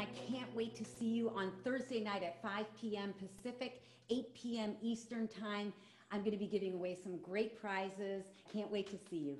I can't wait to see you on Thursday night at 5 p.m. Pacific, 8 p.m. Eastern time. I'm going to be giving away some great prizes. Can't wait to see you.